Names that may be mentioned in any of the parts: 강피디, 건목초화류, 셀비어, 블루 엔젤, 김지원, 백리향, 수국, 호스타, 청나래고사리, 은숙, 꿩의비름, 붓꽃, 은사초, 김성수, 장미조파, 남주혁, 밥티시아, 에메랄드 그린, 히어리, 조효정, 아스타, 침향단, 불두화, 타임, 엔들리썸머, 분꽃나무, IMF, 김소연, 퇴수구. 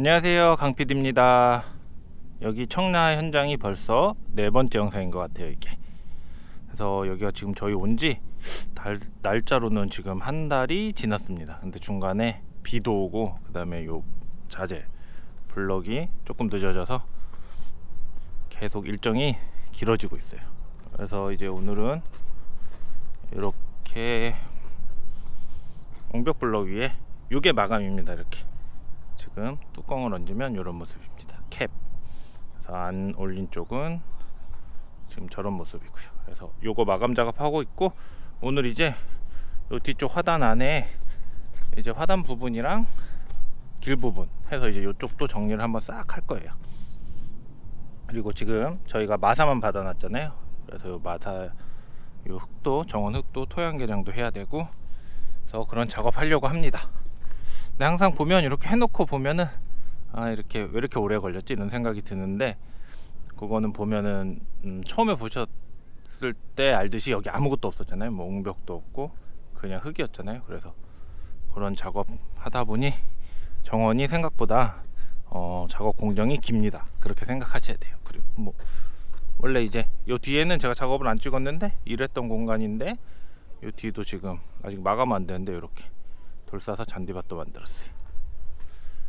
안녕하세요, 강피디입니다. 여기 청라 현장이 벌써 네 번째 영상인 것 같아요, 이게. 그래서 여기가 지금 저희 온지 날짜로는 지금 한 달이 지났습니다. 근데 중간에 비도 오고, 그 다음에 요 자재 블럭이 조금 늦어져서 계속 일정이 길어지고 있어요. 그래서 이제 오늘은 이렇게 옹벽 블럭 위에 요게 마감입니다. 이렇게 지금 뚜껑을 얹으면 이런 모습입니다. 캡. 그래서 안 올린 쪽은 지금 저런 모습이고요. 그래서 요거 마감 작업하고 있고, 오늘 이제 요 뒤쪽 화단 안에 이제 화단 부분이랑 길 부분 해서 이제 요쪽도 정리를 한번 싹 할 거예요. 그리고 지금 저희가 마사만 받아놨잖아요. 그래서 요 마사, 요 흙도, 정원 흙도 토양 개량도 해야 되고, 그래서 그런 작업 하려고 합니다. 근데 항상 보면 이렇게 해놓고 보면은, 아, 이렇게 왜 이렇게 오래 걸렸지? 이런 생각이 드는데, 그거는 보면은 처음에 보셨을 때 알듯이 여기 아무것도 없었잖아요. 뭐 옹벽도 없고 그냥 흙이었잖아요. 그래서 그런 작업 하다 보니 정원이 생각보다 작업 공정이 깁니다. 그렇게 생각하셔야 돼요. 그리고 뭐 원래 이제 요 뒤에는 제가 작업을 안 찍었는데 일했던 공간인데, 요 뒤도 지금 아직 마감 안 되는데 이렇게 돌 싸서 잔디밭도 만들었어요.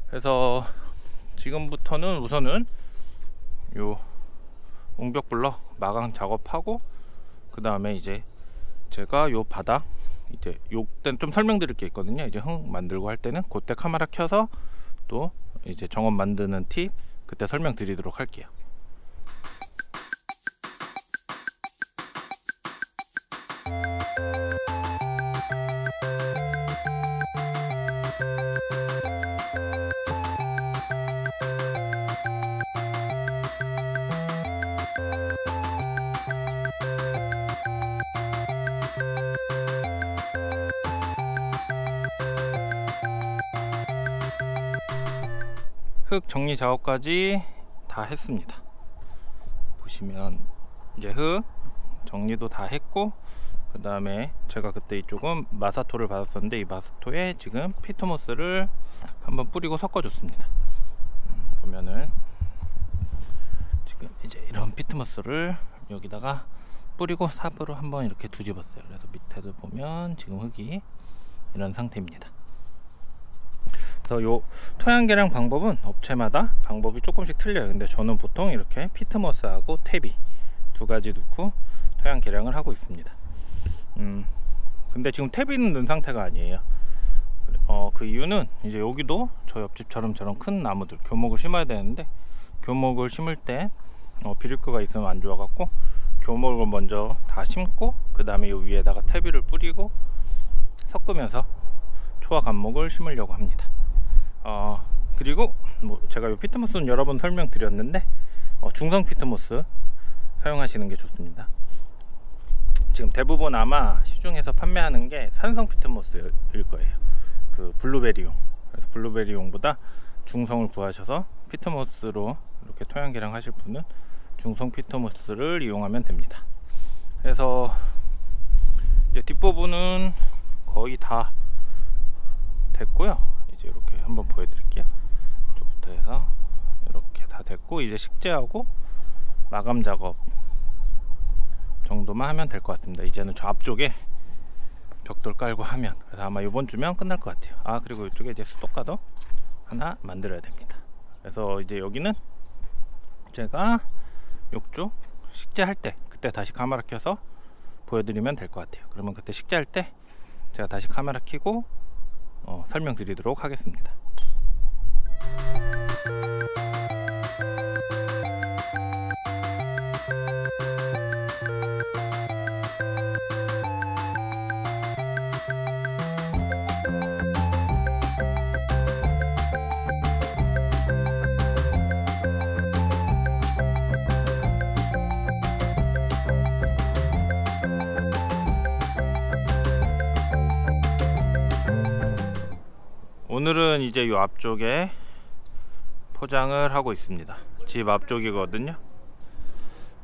그래서 지금부터는 우선은 요 옹벽 블럭 마감 작업하고, 그 다음에 이제 제가 요 바닥 이제 요때는 좀 설명드릴 게 있거든요. 이제 흙 만들고 할 때는 그때 카메라 켜서 또 이제 정원 만드는 팁 그때 설명드리도록 할게요. 흙 정리 작업까지 다 했습니다. 보시면 이제 흙 정리도 다 했고, 그 다음에 제가 그때 이쪽은 마사토를 받았었는데 이 마사토에 지금 피토모스를 한번 뿌리고 섞어줬습니다. 보면은 지금 이제 이런 피토모스를 여기다가 뿌리고 삽으로 한번 이렇게 뒤집었어요. 그래서 밑에도 보면 지금 흙이 이런 상태입니다. 그래서 요 토양 개량 방법은 업체마다 방법이 조금씩 틀려요. 근데 저는 보통 이렇게 피트머스하고 퇴비 두 가지 넣고 토양 개량을 하고 있습니다. 근데 지금 퇴비는 넣은 상태가 아니에요. 그 이유는 이제 여기도 저 옆집처럼 저런 큰 나무들 교목을 심어야 되는데, 교목을 심을 때 비료가 있으면 안 좋아갖고 교목을 먼저 다 심고, 그 다음에 요 위에다가 퇴비를 뿌리고 섞으면서 초와 감목을 심으려고 합니다. 그리고 뭐 제가 이 피트모스는 여러 번 설명드렸는데 중성 피트모스 사용하시는 게 좋습니다. 지금 대부분 아마 시중에서 판매하는 게 산성 피트모스일 거예요. 그 블루베리용. 그래서 블루베리용보다 중성을 구하셔서 피트모스로 이렇게 토양 개량 하실 분은 중성 피트모스를 이용하면 됩니다. 그래서 이제 뒷부분은 거의 다 됐고요. 이제 이렇게 한번 보여드릴게요. 이쪽부터 해서 이렇게 다 됐고, 이제 식재하고 마감 작업 정도만 하면 될 것 같습니다. 이제는 저 앞쪽에 벽돌 깔고 하면, 그래서 아마 이번 주면 끝날 것 같아요. 아, 그리고 이쪽에 이제 수도가도 하나 만들어야 됩니다. 그래서 이제 여기는 제가 이쪽 식재할 때 그때 다시 카메라 켜서 보여드리면 될 것 같아요. 그러면 그때 식재할 때 제가 다시 카메라 켜고 설명드리도록 하겠습니다. 오늘은 이제 요 앞쪽에 포장을 하고 있습니다. 집 앞쪽이거든요.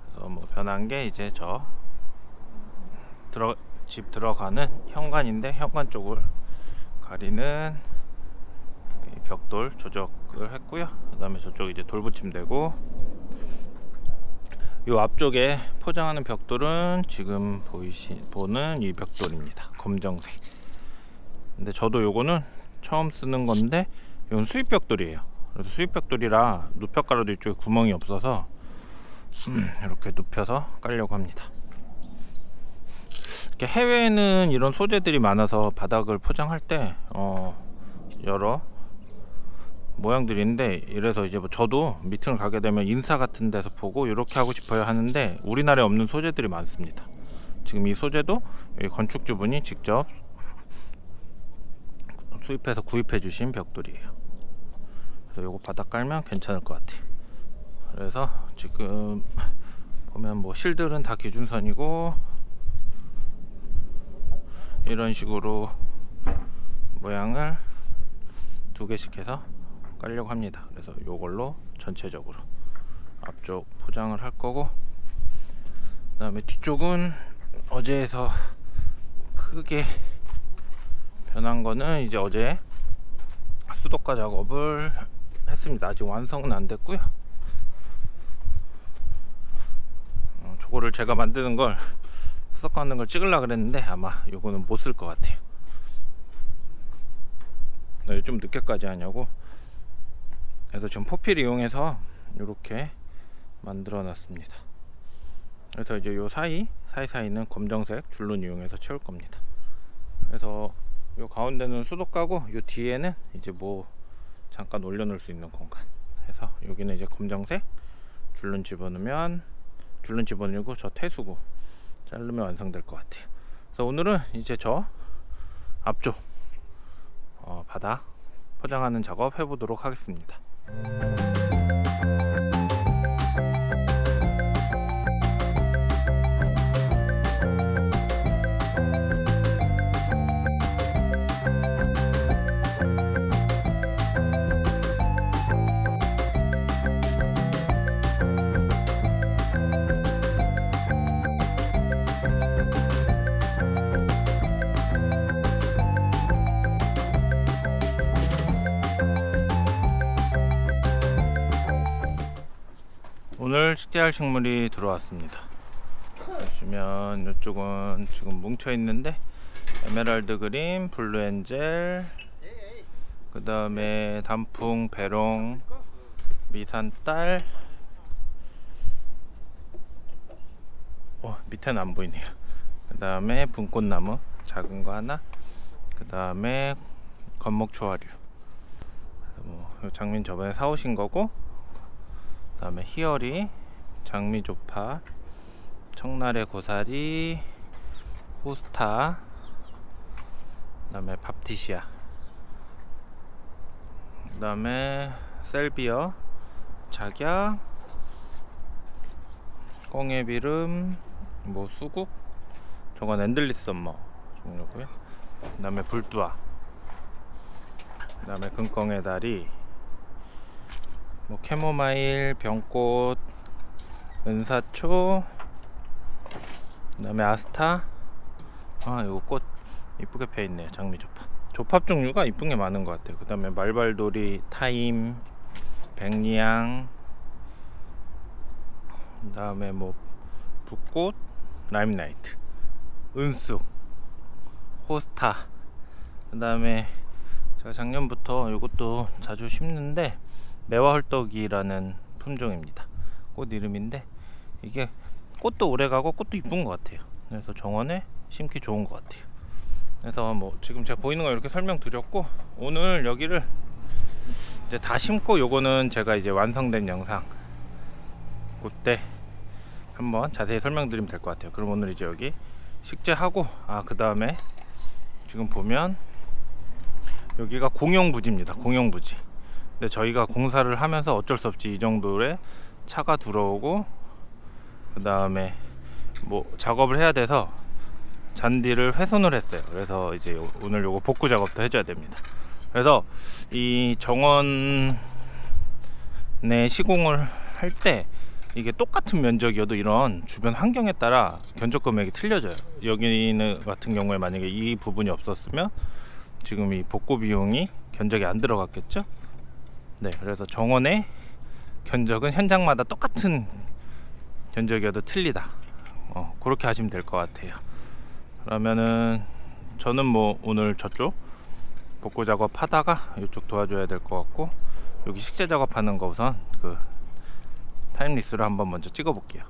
그래서 뭐 변한 게 이제 저 집 들어가는 현관인데, 현관 쪽을 가리는 벽돌 조적 이걸 했고요. 그 다음에 저쪽 이제 돌붙임 되고, 이 앞쪽에 포장하는 벽돌은 지금 보는 이 벽돌입니다. 검정색. 근데 저도 요거는 처음 쓰는 건데, 이건 수입 벽돌이에요. 그래서 수입 벽돌이라 눕혀가려도 이쪽에 구멍이 없어서 이렇게 눕혀서 깔려고 합니다. 이렇게 해외에는 이런 소재들이 많아서 바닥을 포장할 때 여러 모양들이 있는데, 이래서 이제 뭐 저도 미팅을 가게 되면 인사 같은 데서 보고 이렇게 하고 싶어요 하는데, 우리나라에 없는 소재들이 많습니다. 지금 이 소재도 여기 건축주분이 직접 수입해서 구입해 주신 벽돌이에요. 그래서 요거 바닥 깔면 괜찮을 것 같아요. 그래서 지금 보면 뭐 실들은 다 기준선이고, 이런 식으로 모양을 두 개씩 해서 깔려고 합니다. 그래서 요걸로 전체적으로 앞쪽 포장을 할 거고, 그 다음에 뒤쪽은 어제에서 크게 변한 거는, 이제 어제 수도가 작업을 했습니다. 아직 완성은 안 됐고요. 저거를 제가 만드는 걸, 섞어하는 걸 찍으려고 그랬는데 아마 요거는 못 쓸 것 같아요. 좀 늦게까지 하냐고. 그래서 지금 포필 이용해서 이렇게 만들어 놨습니다. 그래서 이제 요 사이사이는 검정색 줄눈 이용해서 채울 겁니다. 그래서 요 가운데는 수도 까고, 요 뒤에는 이제 뭐 잠깐 올려 놓을 수 있는 공간 해서, 여기는 이제 검정색 줄눈 집어넣으면 줄눈 집어넣고, 저 퇴수구 자르면 완성될 것 같아요. 그래서 오늘은 이제 저 앞쪽 바닥 포장하는 작업 해보도록 하겠습니다. 오늘 식재할 식물이 들어왔습니다. 보시면 이쪽은 지금 뭉쳐 있는데, 에메랄드 그린, 블루 엔젤, 그 다음에 단풍 베롱, 미산딸, 밑에는 안 보이네요. 그 다음에 분꽃나무 작은 거 하나, 그 다음에 건목초화류. 장미는 저번에 사오신 거고, 그 다음에 히어리, 장미조파, 청나래고사리, 호스타, 그 다음에 밥티시아, 그 다음에 셀비어, 자갸, 꿩의비름, 뭐 수국, 저건 엔들리썸머 종류고요. 그 다음에 불두화, 그 다음에 금꿩의 다리, 뭐 캐모마일, 병꽃, 은사초, 그 다음에 아스타. 요거 꽃 이쁘게 펴있네요. 장미조파. 조팝 종류가 이쁜게 많은 것 같아요. 그 다음에 말발도리, 타임, 백리향, 그 다음에 뭐 붓꽃, 라임나이트, 은숙, 호스타. 그 다음에 제가 작년부터 요것도 자주 심는데, 매화헐떡이라는 품종입니다. 꽃 이름인데, 이게 꽃도 오래가고 꽃도 이쁜 것 같아요. 그래서 정원에 심기 좋은 것 같아요. 그래서 뭐 지금 제가 보이는 거 이렇게 설명드렸고, 오늘 여기를 이제 다 심고, 요거는 제가 이제 완성된 영상 그때 한번 자세히 설명드리면 될 것 같아요. 그럼 오늘 이제 여기 식재하고, 그 다음에 지금 보면 여기가 공용부지입니다. 공용부지. 근데 저희가 공사를 하면서 어쩔 수 없이 이 정도의 차가 들어오고, 그 다음에 뭐 작업을 해야 돼서 잔디를 훼손을 했어요. 그래서 이제 오늘 요거 복구 작업도 해줘야 됩니다. 그래서 이 정원에 시공을 할 때 이게 똑같은 면적이어도 이런 주변 환경에 따라 견적 금액이 틀려져요. 여기는 같은 경우에 만약에 이 부분이 없었으면 지금 이 복구 비용이 견적이 안 들어갔겠죠. 네, 그래서 정원의 견적은 현장마다 똑같은 견적이어도 틀리다, 그렇게 하시면 될 것 같아요. 그러면은 저는 뭐 오늘 저쪽 복구 작업 하다가 이쪽 도와줘야 될 것 같고, 여기 식재 작업하는 거 우선 그 타임리스를 한번 먼저 찍어 볼게요.